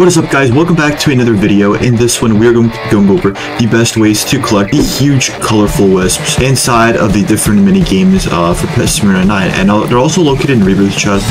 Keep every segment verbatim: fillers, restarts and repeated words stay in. What is up, guys? Welcome back to another video. In this one, we are going to be going over the best ways to collect the huge colorful wisps inside of the different mini games uh, for Pet Simulator nine, and they're also located in Rebirth Chest.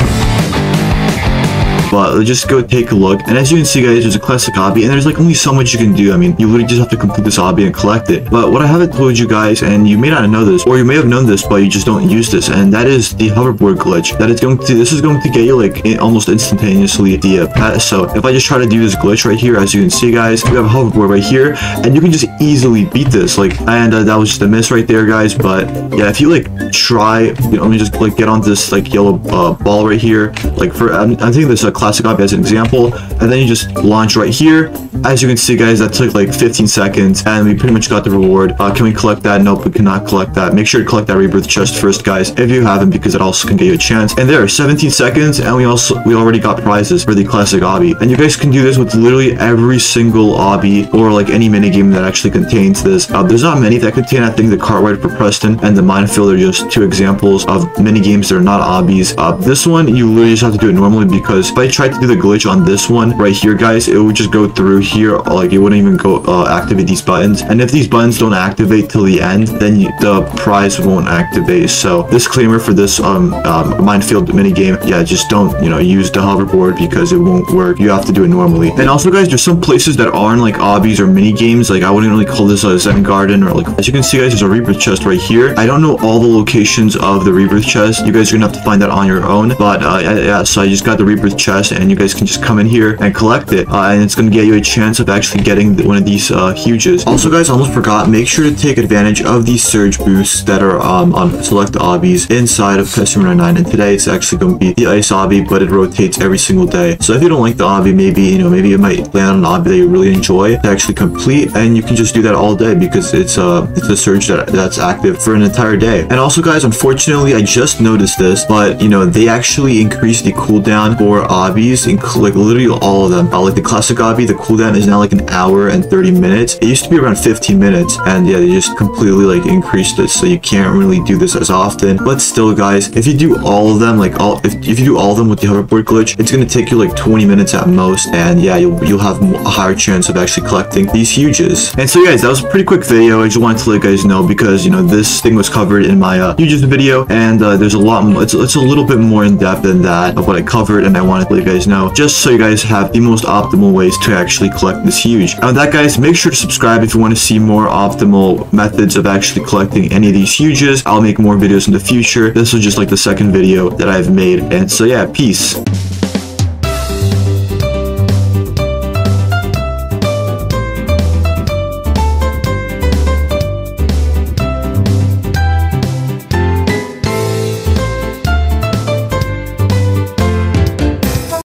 But let's just go take a look, and as you can see, guys, there's a classic obby, and there's like only so much you can do. I mean, you literally just have to complete this obby and collect it. But what I haven't told you guys, and you may not know this, or you may have known this but you just don't use this, and that is the hoverboard glitch. That is going to this is going to get you like in, almost instantaneously the uh, pet. So if I just try to do this glitch right here, as you can see, guys, we have a hoverboard right here, and you can just easily beat this. Like, and uh, that was just a miss right there, guys. But yeah, if you like try, you know, let me just like get on this like yellow uh, ball right here. Like for I'm, I'm thinking this. Uh, classic obby as an example, and then you just launch right here. As you can see, guys, that took like fifteen seconds, and we pretty much got the reward. Uh, can we collect that? Nope, we cannot collect that. Make sure to collect that Rebirth Chest first, guys, if you haven't, because it also can get you a chance. And there, seventeen seconds, and we also we already got prizes for the classic obby. And you guys can do this with literally every single obby, or like any minigame that actually contains this. Uh, there's not many that contain. I think the cart ride for Preston and the minefield are just two examples of minigames that are not obbies. Uh, this one, you literally just have to do it normally, because if I tried to do the glitch on this one right here, guys, it would just go through here, like it wouldn't even go uh, activate these buttons. And if these buttons don't activate till the end, then you, the prize won't activate. So disclaimer for this um, um minefield minigame, yeah, just don't, you know, use the hoverboard because it won't work. You have to do it normally. And also, guys, there's some places that aren't like obbies or minigames. Like I wouldn't really call this a Zen Garden, or like, as you can see, guys, there's a Rebirth Chest right here. I don't know all the locations of the Rebirth Chest. You guys are gonna have to find that on your own. But uh, yeah, so I just got the Rebirth Chest, and you guys can just come in here and collect it, uh, and it's going to get you a chance of actually getting one of these uh huges. Also, guys, I almost forgot, make sure to take advantage of these surge boosts that are um on select obbies inside of Pet Simulator nine, and today it's actually going to be the ice obby, but it rotates every single day. So if you don't like the obby, maybe, you know, maybe it might land on an obby that you really enjoy to actually complete, and you can just do that all day because it's uh it's a surge that that's active for an entire day. And also, guys, unfortunately, I just noticed this, but you know, they actually increased the cooldown for obbies, and like literally all of them. Uh, like the classic obby, the cooldown is now like an hour and thirty minutes. It used to be around fifteen minutes, and yeah, they just completely like increased it, so you can't really do this as often. But still, guys, if you do all of them, like all if, if you do all of them with the hoverboard glitch, it's gonna take you like twenty minutes at most, and yeah, you'll, you'll have a higher chance of actually collecting these huges. And so, guys, that was a pretty quick video. I just wanted to let you guys know, because you know, this thing was covered in my uh, huges video, and uh, there's a lot more, it's, it's a little bit more in depth than that of what I covered, and I wanted to let you guys know, just so you guys have the most optimal ways to actually collect this huge. And with that, guys, make sure to subscribe if you want to see more optimal methods of actually collecting any of these huges. I'll make more videos in the future. This was just like the second video that I've made, and so yeah, peace.